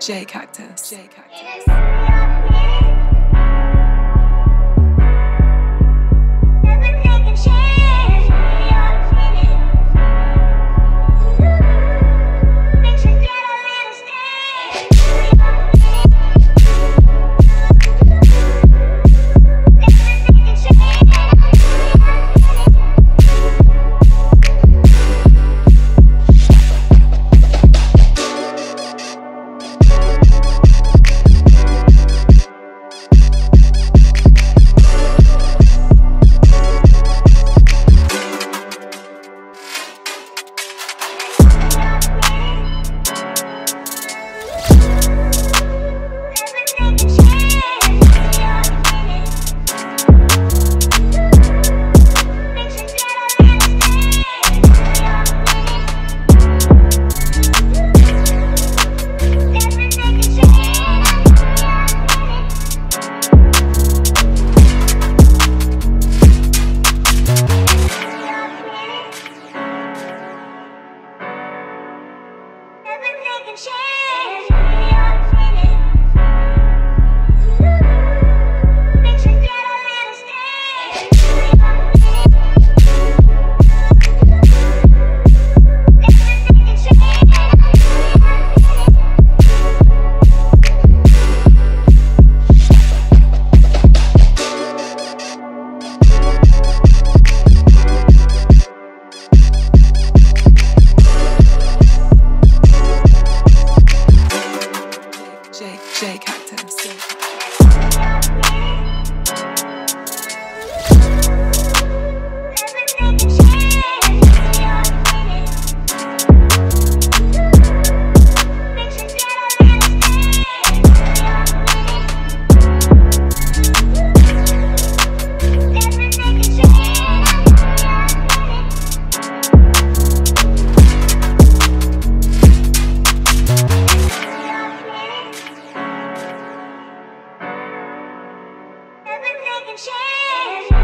Jay Cactus. Jay Cactus. Jay Cactus. Change.